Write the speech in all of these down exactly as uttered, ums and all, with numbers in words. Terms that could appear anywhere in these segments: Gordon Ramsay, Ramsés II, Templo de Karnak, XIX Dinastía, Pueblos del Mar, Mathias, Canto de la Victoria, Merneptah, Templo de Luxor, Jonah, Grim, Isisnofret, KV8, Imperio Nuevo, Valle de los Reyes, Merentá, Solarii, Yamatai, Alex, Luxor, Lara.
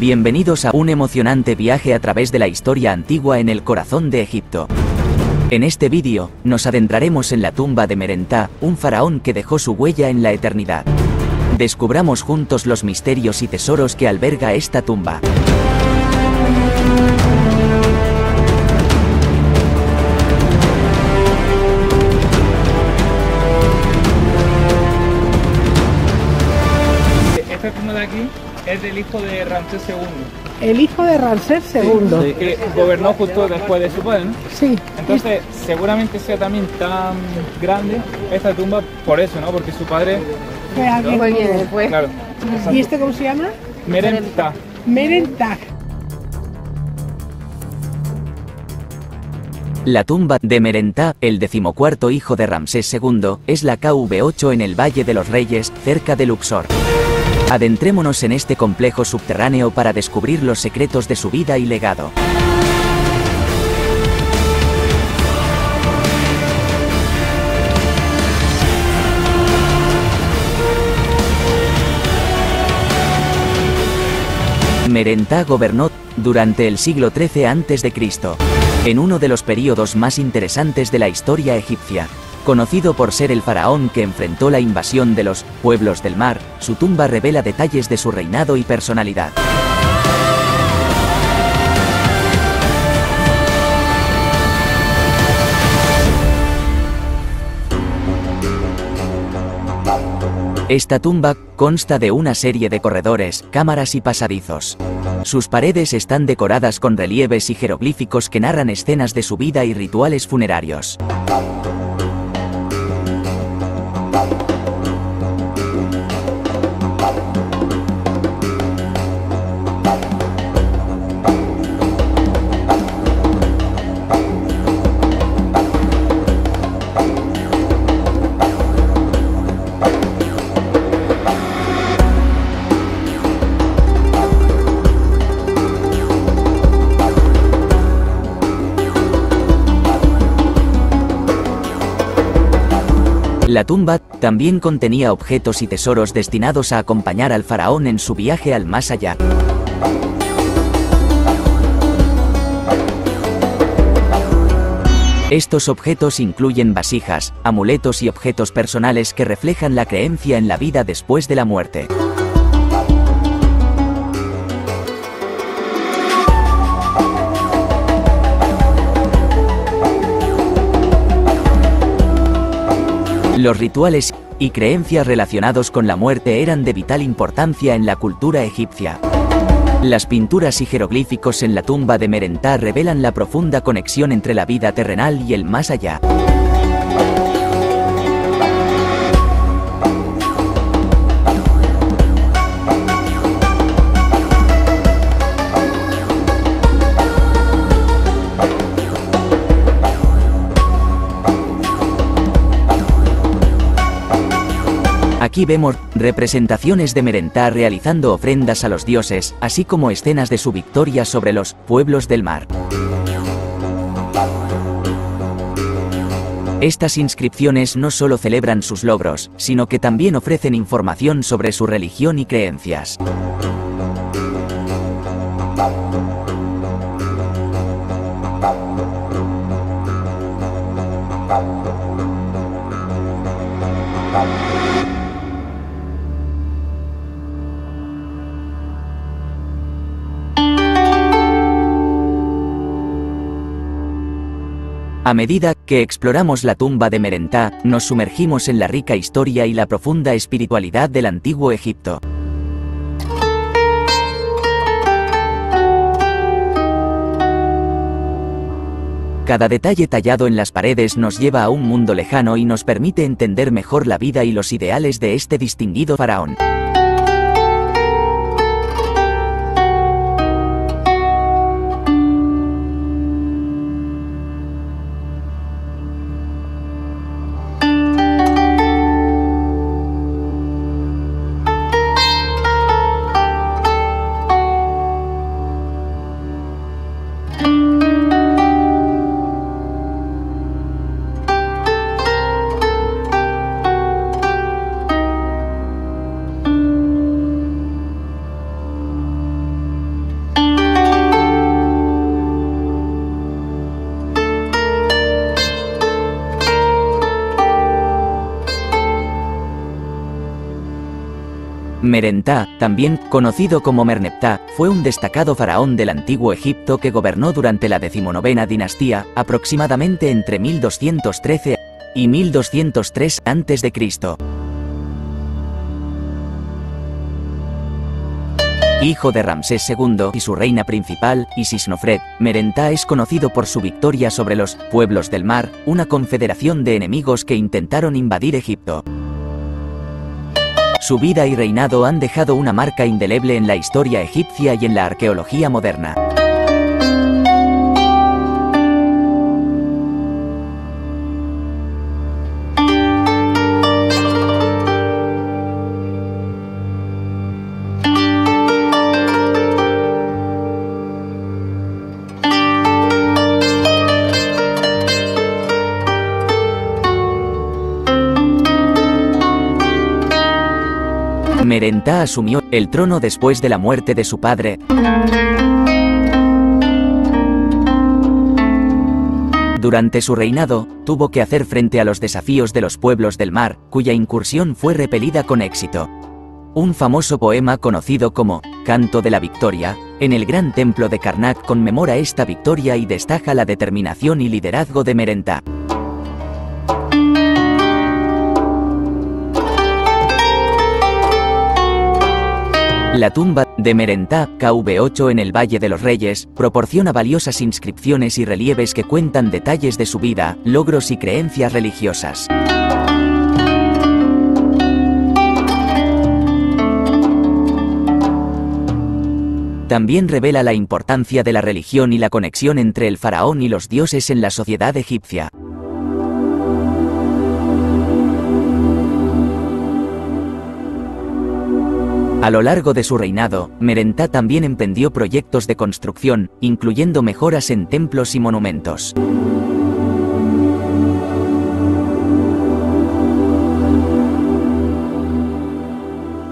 Bienvenidos a un emocionante viaje a través de la historia antigua en el corazón de Egipto. En este vídeo, nos adentraremos en la tumba de Merentá, un faraón que dejó su huella en la eternidad. Descubramos juntos los misterios y tesoros que alberga esta tumba. Esta tumba de aquí es del hijo de Ramsés segundo. El hijo de Ramsés segundo. Sí, que gobernó justo después de su padre, ¿no? Sí. Entonces, seguramente sea también tan grande esta tumba por eso, ¿no? Porque su padre... Fue alguien después. Claro. Exacto. ¿Y este cómo se llama? Merentá. Merentá. La tumba de Merentá, el decimocuarto hijo de Ramsés segundo, es la K V ocho en el Valle de los Reyes, cerca de Luxor. Adentrémonos en este complejo subterráneo para descubrir los secretos de su vida y legado. Merentá gobernó durante el siglo trece antes de Cristo, en uno de los períodos más interesantes de la historia egipcia. Conocido por ser el faraón que enfrentó la invasión de los Pueblos del Mar, su tumba revela detalles de su reinado y personalidad. Esta tumba consta de una serie de corredores, cámaras y pasadizos. Sus paredes están decoradas con relieves y jeroglíficos que narran escenas de su vida y rituales funerarios. La tumba también contenía objetos y tesoros destinados a acompañar al faraón en su viaje al más allá. Estos objetos incluyen vasijas, amuletos y objetos personales que reflejan la creencia en la vida después de la muerte. Los rituales y creencias relacionados con la muerte eran de vital importancia en la cultura egipcia. Las pinturas y jeroglíficos en la tumba de Merentá revelan la profunda conexión entre la vida terrenal y el más allá. Aquí vemos representaciones de Merentá realizando ofrendas a los dioses, así como escenas de su victoria sobre los Pueblos del Mar. Estas inscripciones no solo celebran sus logros, sino que también ofrecen información sobre su religión y creencias. A medida que exploramos la tumba de Merentá, nos sumergimos en la rica historia y la profunda espiritualidad del antiguo Egipto. Cada detalle tallado en las paredes nos lleva a un mundo lejano y nos permite entender mejor la vida y los ideales de este distinguido faraón. Merentá, también conocido como Merneptah, fue un destacado faraón del antiguo Egipto que gobernó durante la decimonovena dinastía, aproximadamente entre mil doscientos trece y mil doscientos tres antes de Cristo. Hijo de Ramsés segundo y su reina principal, Isisnofret, Merentá es conocido por su victoria sobre los Pueblos del Mar, una confederación de enemigos que intentaron invadir Egipto. Su vida y reinado han dejado una marca indeleble en la historia egipcia y en la arqueología moderna. Merentá asumió el trono después de la muerte de su padre. Durante su reinado, tuvo que hacer frente a los desafíos de los Pueblos del Mar, cuya incursión fue repelida con éxito. Un famoso poema conocido como Canto de la Victoria, en el gran templo de Karnak conmemora esta victoria y destaca la determinación y liderazgo de Merentá. La tumba de Merentá, K V ocho en el Valle de los Reyes, proporciona valiosas inscripciones y relieves que cuentan detalles de su vida, logros y creencias religiosas. También revela la importancia de la religión y la conexión entre el faraón y los dioses en la sociedad egipcia. A lo largo de su reinado, Merentá también emprendió proyectos de construcción, incluyendo mejoras en templos y monumentos.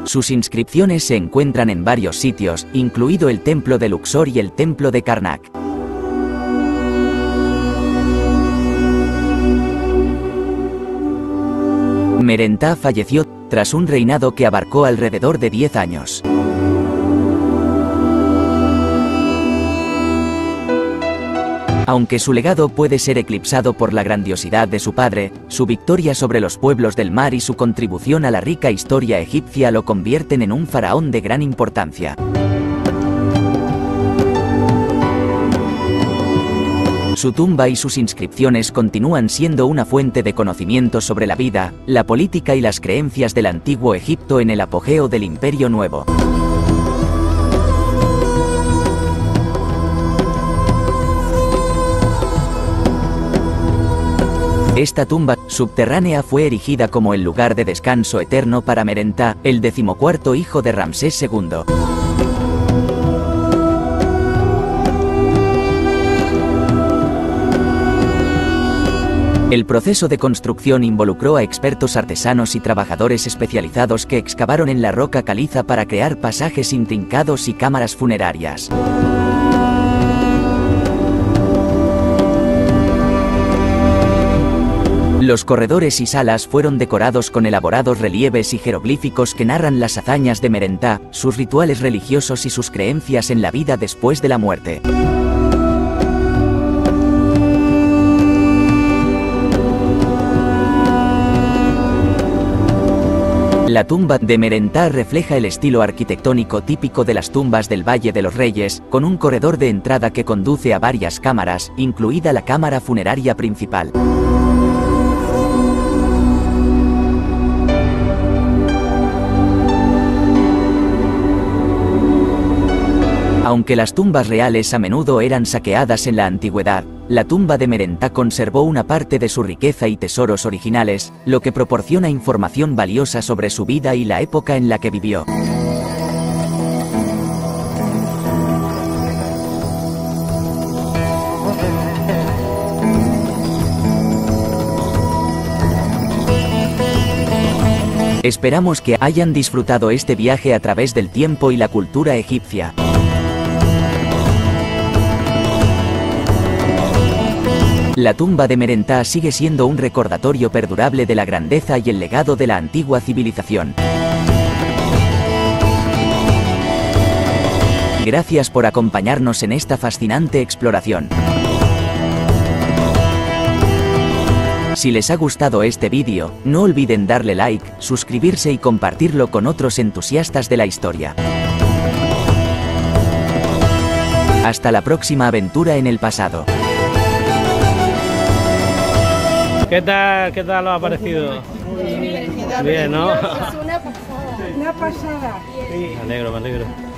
Sus inscripciones se encuentran en varios sitios, incluido el Templo de Luxor y el Templo de Karnak. Merentá falleció tras un reinado que abarcó alrededor de diez años. Aunque su legado puede ser eclipsado por la grandiosidad de su padre, su victoria sobre los Pueblos del Mar y su contribución a la rica historia egipcia lo convierten en un faraón de gran importancia. Su tumba y sus inscripciones continúan siendo una fuente de conocimiento sobre la vida, la política y las creencias del antiguo Egipto en el apogeo del Imperio Nuevo. Esta tumba subterránea fue erigida como el lugar de descanso eterno para Merentá, el decimocuarto hijo de Ramsés segundo. El proceso de construcción involucró a expertos artesanos y trabajadores especializados que excavaron en la roca caliza para crear pasajes intrincados y cámaras funerarias. Los corredores y salas fueron decorados con elaborados relieves y jeroglíficos que narran las hazañas de Merentá, sus rituales religiosos y sus creencias en la vida después de la muerte. La tumba de Merentá refleja el estilo arquitectónico típico de las tumbas del Valle de los Reyes, con un corredor de entrada que conduce a varias cámaras, incluida la cámara funeraria principal. Aunque las tumbas reales a menudo eran saqueadas en la antigüedad, la tumba de Merentá conservó una parte de su riqueza y tesoros originales, lo que proporciona información valiosa sobre su vida y la época en la que vivió. Esperamos que hayan disfrutado este viaje a través del tiempo y la cultura egipcia. La tumba de Merentá sigue siendo un recordatorio perdurable de la grandeza y el legado de la antigua civilización. Gracias por acompañarnos en esta fascinante exploración. Si les ha gustado este vídeo, no olviden darle like, suscribirse y compartirlo con otros entusiastas de la historia. Hasta la próxima aventura en el pasado. ¿Qué tal, qué tal os ha parecido? Muy bien, bien, ¿no? Una pasada. Una pasada. Me alegro, me alegro.